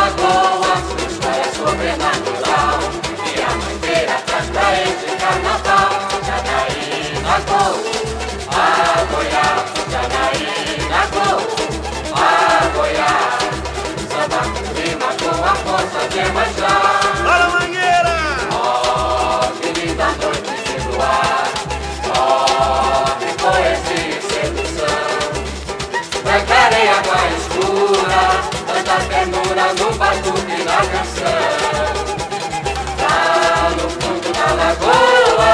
Alagoas, história sobrenatural. E a mangueira traz pra esse carnaval. Janaína Gol, a Goiás. Janaína Gol, a Goiás. Samba com rima com a força de Emanjá. Para a mangueira! Ó, oh, que linda noite de luar. Ó, oh, que poesia e sedução. Brancarei a água escura. Da ternura no batuque da canção. Lá no fundo da lagoa,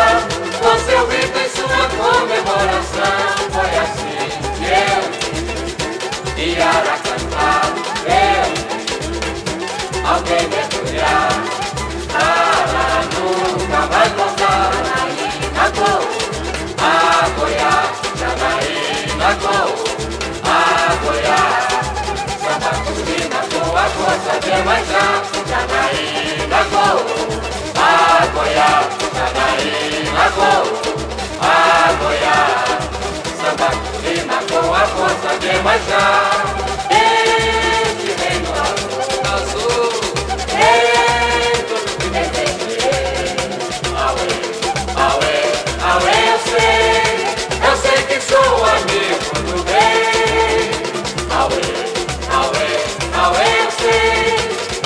com seu grito e sua comemoração. Foi assim que eu e Ara cantar, eu alguém mergulhar. Ara nunca vai voltar. Janaína Gol, a Goiás. Janaína Gol, a Goiás. Com a força de Emanjá, Janaína Gol, a Goiás. Janaína Gol, a Goiás. Samba com rima com a força de Emanjá. Este reino azul, ei, tudo que desejei. Auê, auê, auê, eu sei que sou amigo do bem. Auê,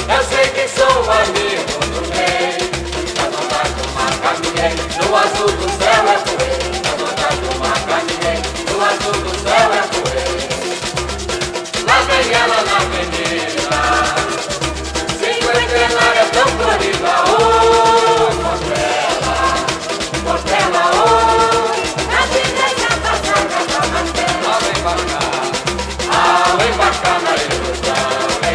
eu sei que sou amigo do rei. Na vontade do marca ninguém, no azul do céu é poeira. Na vontade do marca ninguém, no azul do céu é poeira. Lá vem ela na avenida, cinquentenária tão florida. Ô, oh, Portela, Portela, ô, oh. A vida já passa, já tá mais bela. Ao embarcar na ilusão. Tá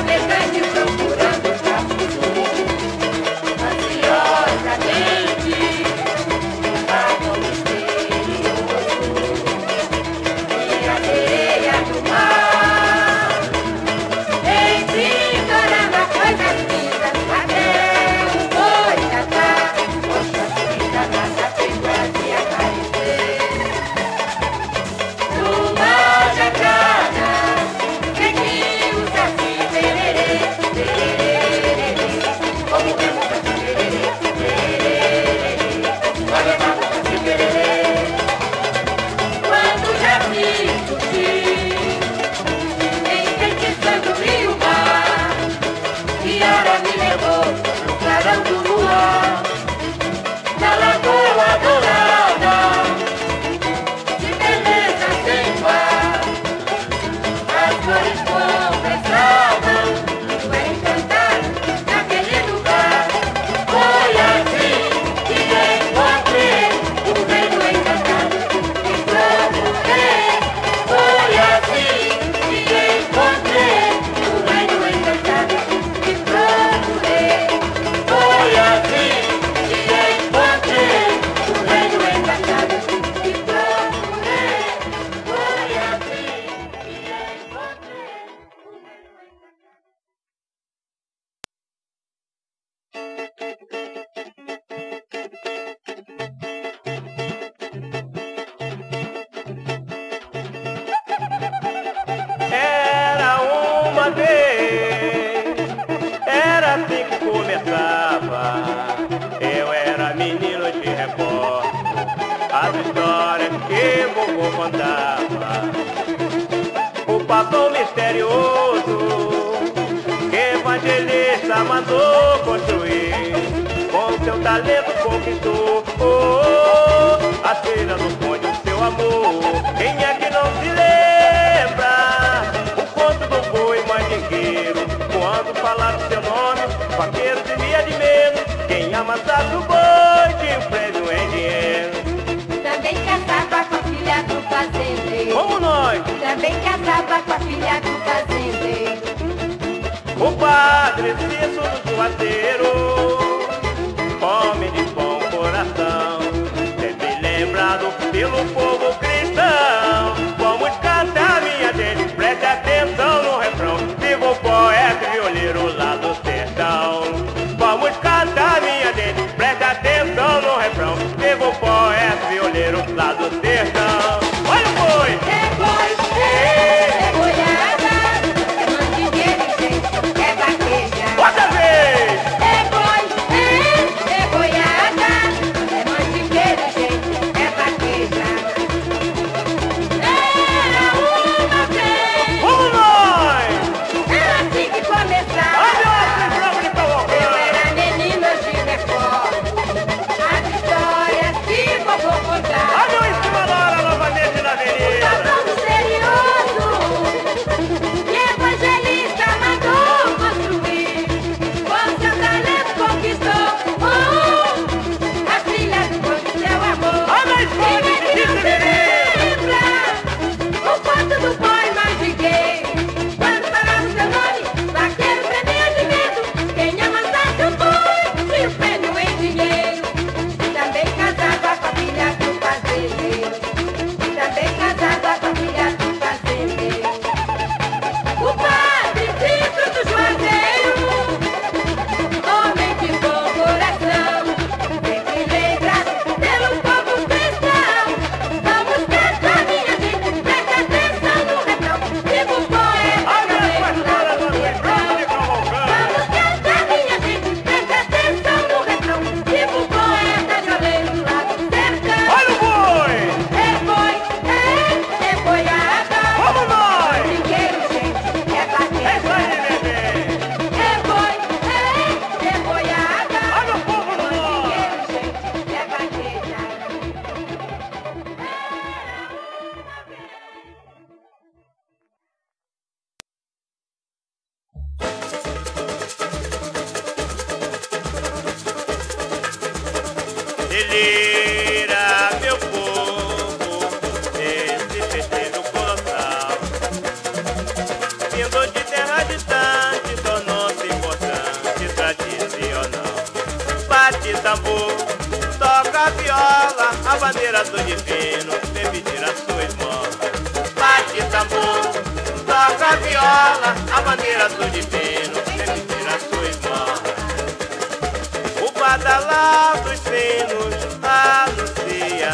É goiaba, é mangueira e é goiaba. Outra vez! É boi, é goiaba. à beira do divino, me pedir a sua irmã. Bate tambor, toca a viola, a bandeira do divino, me pedir a sua irmã. O badalar dos sinos anuncia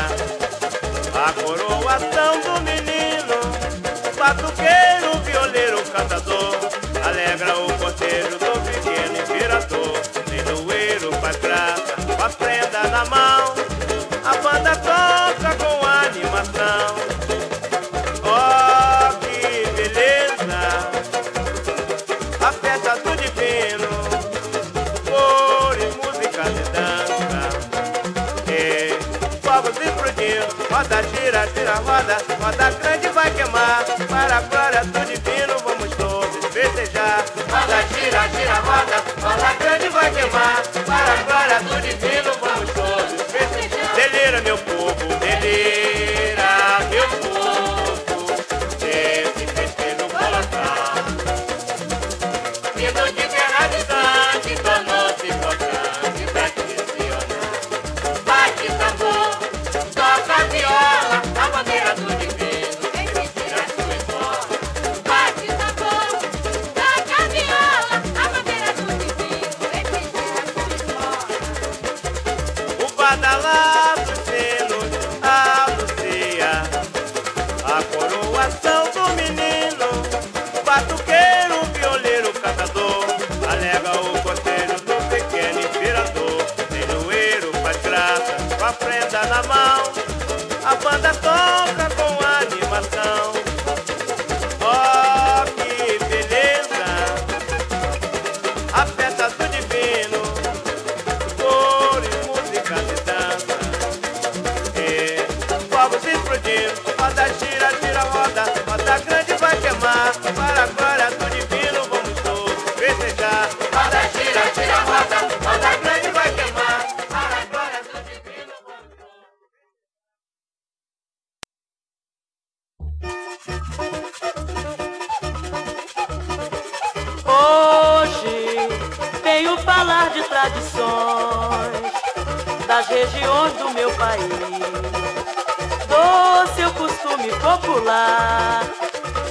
a coroação do menino. Batuqueiro, violeiro, cantador, alegra o porteiro do pequeno imperador. Leiloeiro faz graça, com a prenda na mão, a banda toca com animação. Oh, que beleza, a festa do divino, cores, músicas e dança. E fogos explodindo, roda, gira, gira, roda, roda grande vai queimar, para a glória do divino vamos todos festejar. Roda, gira, gira, roda, roda grande vai queimar, para a glória do divino vamos todos festejar. Delira, meu povo, delira, meu povo, desse festeiro colosal. Vindo de terra distante, tornou-se importante pra direcionar. Bate tambor, toca a viola, a bandeira do divino, tem que tirar sua esmola. Bate tambor, toca a viola, a bandeira do divino, tem que tirar sua esmola. O badalar do menino, batuqueiro, violeiro, cantador, alega o porteiro do pequeno imperador. Leiloeiro faz graça, com a prenda na mão, a banda toca com animação. Oh, que beleza, a festa do divino, cores, músicas e dança. E fogos explodindo, roda, gira, gira, roda, roda grande vai queimar, para a glória do divino vamos todos festejar. Roda, gira, gira, roda, roda grande vai queimar, para a glória do divino vamos todos. Hoje venho falar de tradições das regiões do meu país. Dou seu costume popular,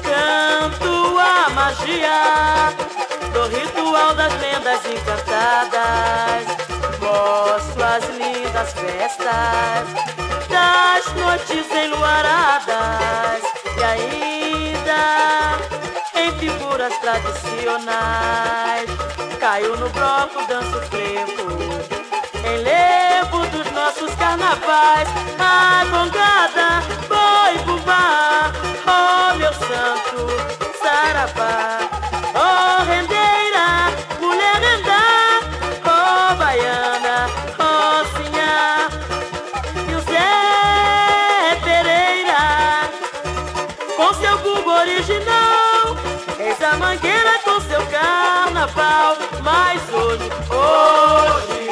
canto a magia do ritual das lendas encantadas, mostro as lindas festas das noites enluaradas e ainda em figuras tradicionais. Caio no bloco, danço frevo, enlevo dos nossos carnavais. A gongada, boi bubá, oh meu santo, sarabá. Oh rendeira, mulher rendá, oh baiana, oh sinhá. E o Zé Pereira, com seu bumbo original, eis a Mangueira com seu carnaval. Mas hoje, hoje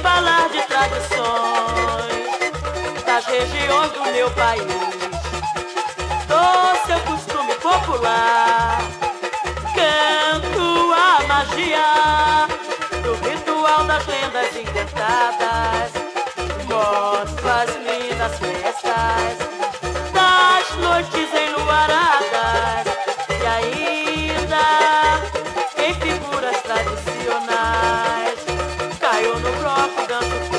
falar de tradição da região do meu país, do meu costume popular, canto a magia do ritual das lendas encantadas, nossas lindas canjas das noites enluaradas e ainda em figuras tradicionais. Regiões do meu país, do seu costume popular, canto a magia do ritual das lendas encantadas, mostro as lindas festas das noites enluaradas e ainda em figuras tradicionais. Caio no bloco, danço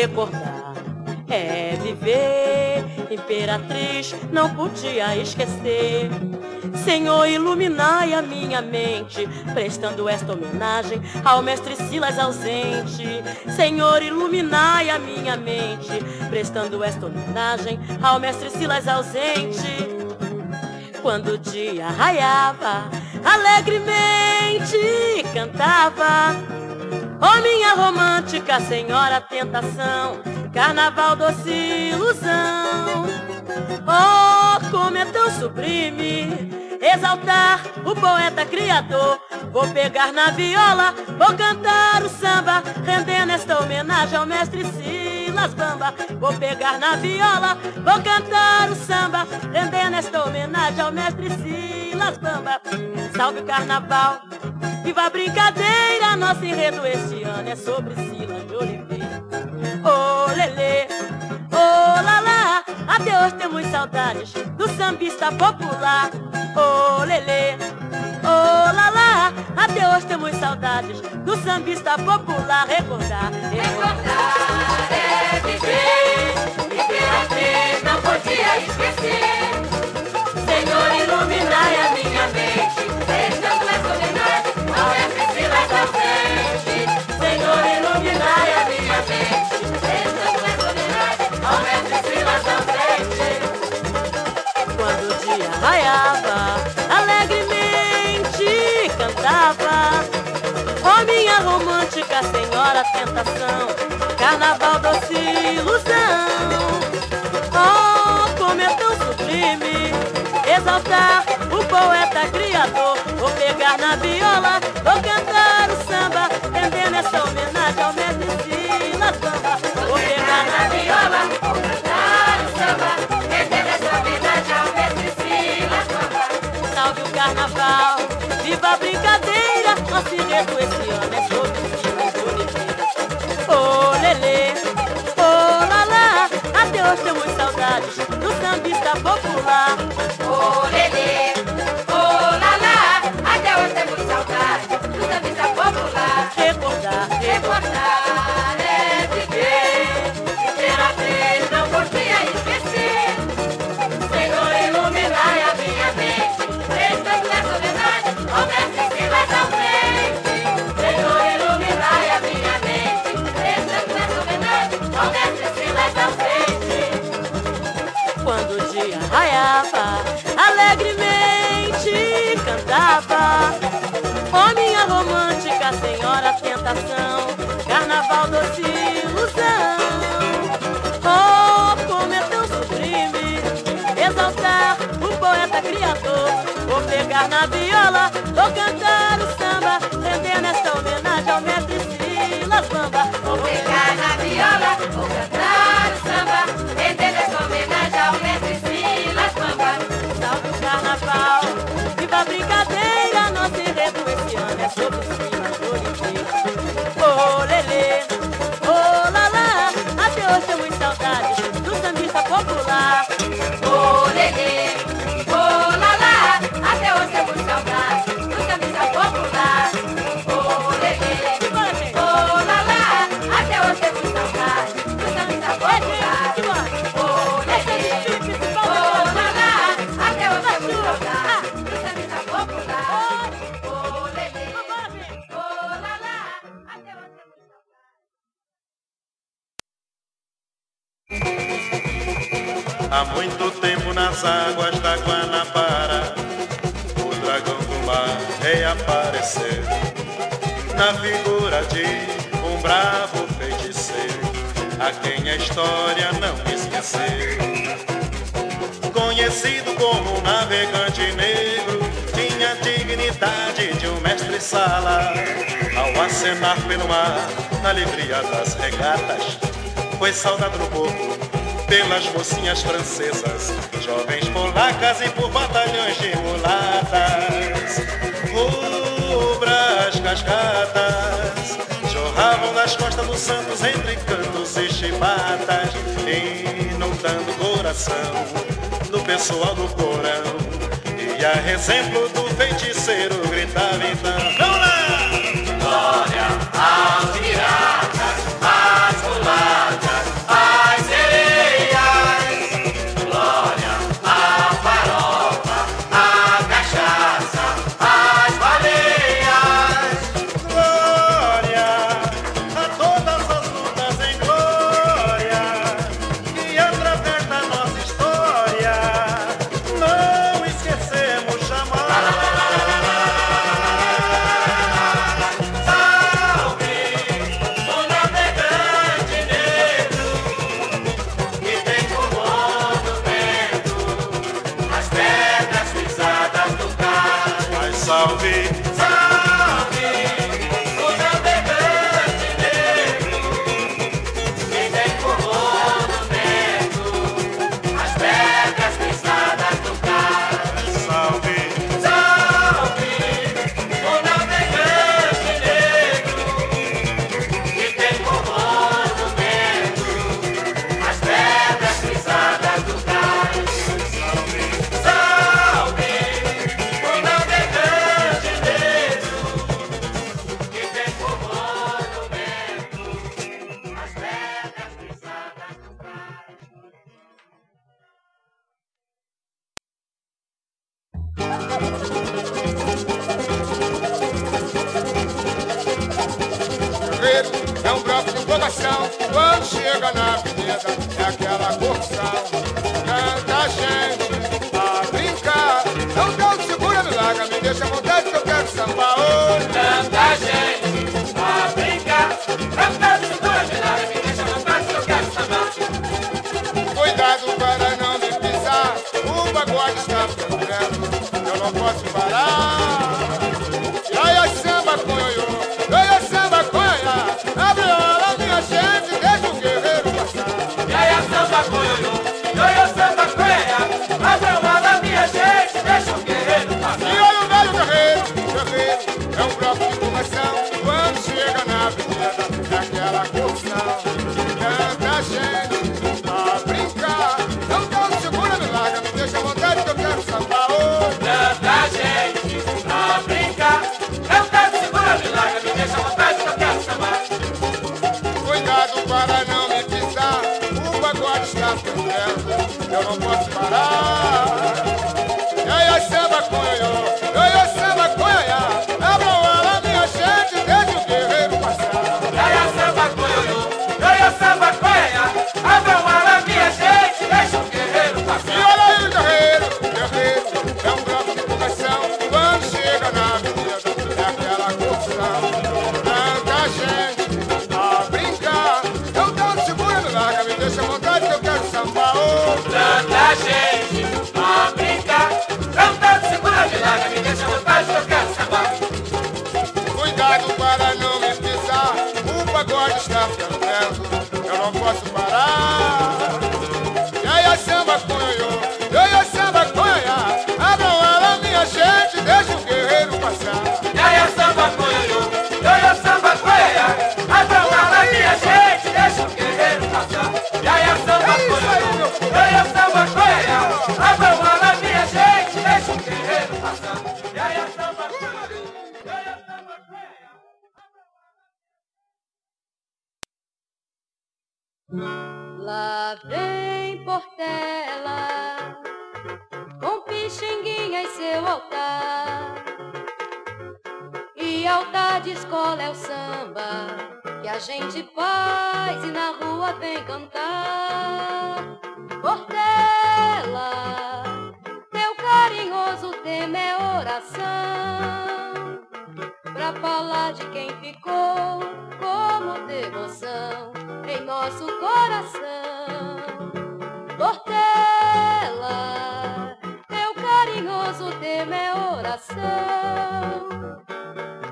recordar, é viver. Imperatriz, não podia esquecer. Senhor, iluminai a minha mente, prestando esta homenagem ao mestre Silas ausente. Senhor, iluminai a minha mente, prestando esta homenagem ao mestre Silas ausente. Quando o dia raiava, alegremente cantava: ó, minha romântica senhora tentação, carnaval doce ilusão. Oh, como é tão sublime exaltar o poeta criador. Vou pegar na viola, vou cantar o samba, rendendo esta homenagem ao mestre Silas Bamba. Vou pegar na viola, vou cantar o samba, rendendo esta homenagem ao mestre Silas Bamba. Salve o carnaval, viva a brincadeira, nosso enredo este ano é sobre Silas de Oliveira. Oh, lelê, oh, lalá, até hoje temos saudades do sambista popular. Oh, lelê, oh, lalá, até hoje temos saudades do sambista popular. Recordar, recordar é viver, Imperatriz não podia esquecer. Senhor, iluminai a minha mente, prestando essa homenagem ao mestre Silas ausente. Senhor, iluminai a minha mente, prestando essa homenagem ao mestre Silas ausente. Quando o dia raiava, alegremente cantava: ó, minha romântica senhora tentação, carnaval doce ilusão. Oh, como é tão sublime exaltar o poeta criador. Vou pegar na viola, vou cantar o samba, rendendo essa homenagem ao mestre Silas Bamba. Vou pegar na viola, vou cantar o samba, rendendo essa homenagem ao mestre Silas Bamba. Salve o carnaval, viva a brincadeira, nosso enredo esse ano é sobre o Silas de Oliveira. Oh, lelê, oh, lalá, até hoje temos saudades do sambista popular. Oh, lelê, oh, lalá, até hoje temos saudades do sambista popular. Recordar, recordar é viver, Imperatriz não podia esquecer. Senhor, iluminai a minha mente, prestando essa homenagem ao mestre Silas ausente. Senhor, iluminai a minha mente, prestando essa homenagem ao mestre Silas ausente. Quando o dia raiava, alegremente cantava: ó, minha romântica senhora tentação, carnaval doce ilusão. Oh, como é tão sublime exaltar o poeta criador. Vou pegar na viola, vou cantar o samba, rendendo esta homenagem ao mestre Silas Bamba. Vou pegar na viola, vou cantar o samba, rendendo esta homenagem ao mestre Silas Bamba. Salve o carnaval, viva a brincadeira, nosso enredo esse ano é sobre o Silas de Oliveira. Oh, lelê, oh, lalá, até hoje temos saudades do sambista popular. Oh, lelê, oh, lalá, até hoje temos saudades do sambista popular. Oh, lelê, oh, lalá, até hoje temos saudades do sambista popular. Oh, lelê, oh, lalá, até hoje temos saudades do sambista popular. Oh, lelê, oh, lalá, até hoje temos saudades. Há muito tempo nas águas da Guanabara, o dragão do mar reapareceu na figura de um bravo feiticeiro, a quem a história não esqueceu. Conhecido como um navegante negro, tinha a dignidade de um mestre-sala. Ao acenar pelo mar, na alegria das regatas, foi saudado no povo pelas mocinhas francesas, jovens polacas e por batalhões de mulatas. Rubras cascatas jorravam nas costas do Santos entre cantos e chibatas, inundando o coração do pessoal do corão. E a exemplo do feiticeiro gritava então: não lá! Glória aos piratas, às mulatas, Lá vem Portela, com Pixinguinha em seu altar. E altar de escola é o samba, que a gente faz e na rua vem cantar. Portela, teu carinhoso tema é oração, pra falar de quem ficou como devoção em nosso coração. Portela, teu carinhoso tema é oração,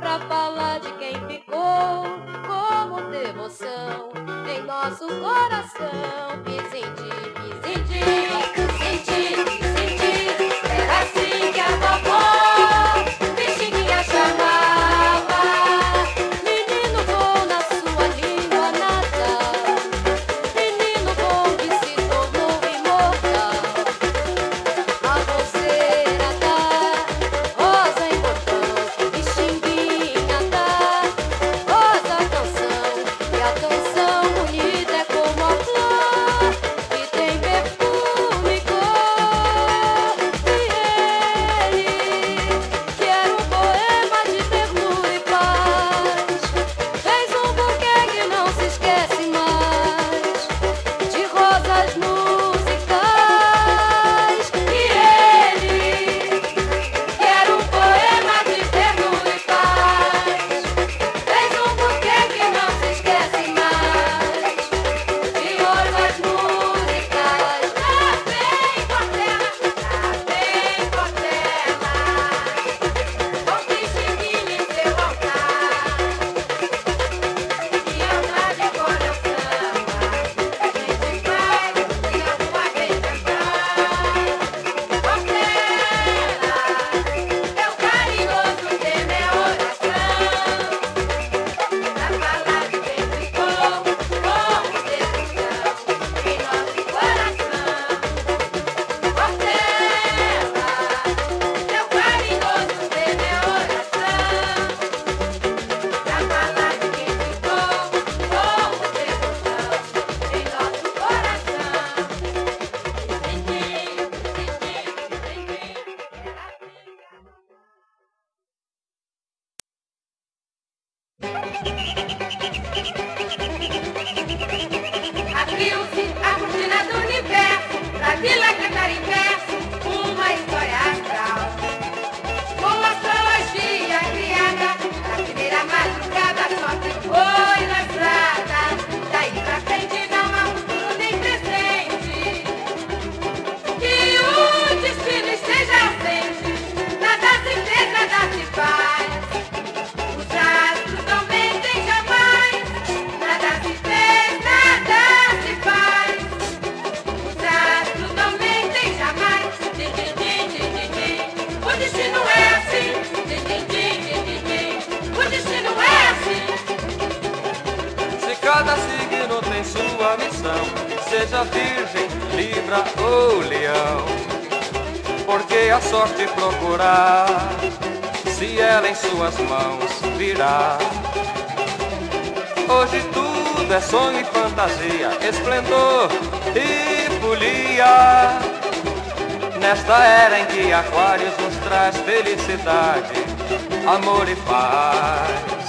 pra falar de quem ficou como devoção em nosso coração. Pixinguinha, Pixinguinha, Pixinguinha, era assim que a vovó Pixinguinha chamava. Canção unida é como a flor seja virgem, libra ou leão, porque a sorte procurar, se ela em suas mãos virá. Hoje tudo é sonho e fantasia, esplendor e folia, nesta era em que Aquários nos traz felicidade, amor e paz.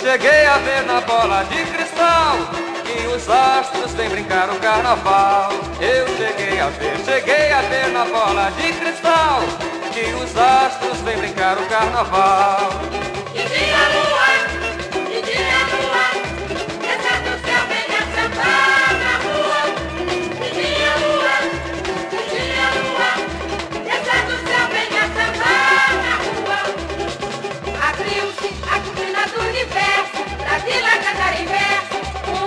Cheguei a ver na bola de cristal que os astros vêm brincar o carnaval. Eu cheguei a ver na bola de cristal que os astros vêm brincar o carnaval. E dia lua, desce do céu, vem acampar na rua. E dia lua, desce do céu, vem acampar na rua. Abriu-se a cortina do universo, pra vila cantar em verso,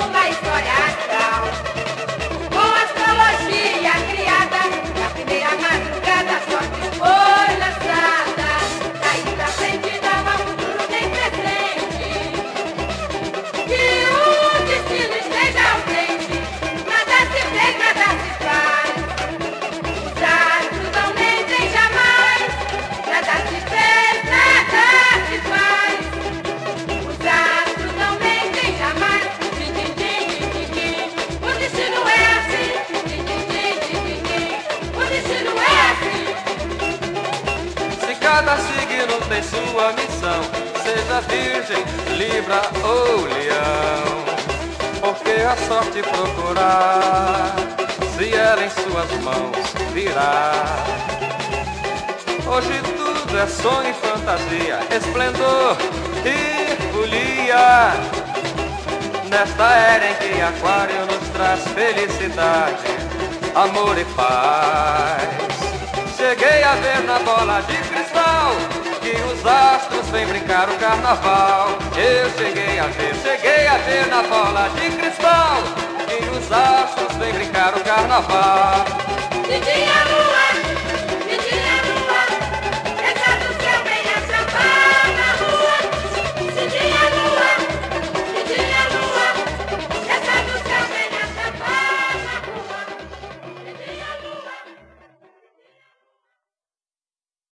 uma história astral. Com astrologia criada, na primeira madrugada a sorte foi lançada. Daí pra frente dava futuro nem presente, que o destino esteja ao frente, nada se fez, nada se faz. Os astros não mentem jamais, nada se fez, nada se faz. Os astros não mentem jamais, din, din, din, din, din. O destino é assim, din, din, din, din, din. O destino é assim. Se cada signo tem sua missão, seja virgem, libra ou leão, porque a sorte procurar, se ela em suas mãos virá. Hoje tudo é sonho e fantasia, esplendor e folia, nesta era em que Aquário nos traz felicidade, amor e paz. Cheguei a ver na bola de cristal que os astros vêm brincar o carnaval. Eu cheguei a ver na bola de cristal que os astros vêm brincar o carnaval.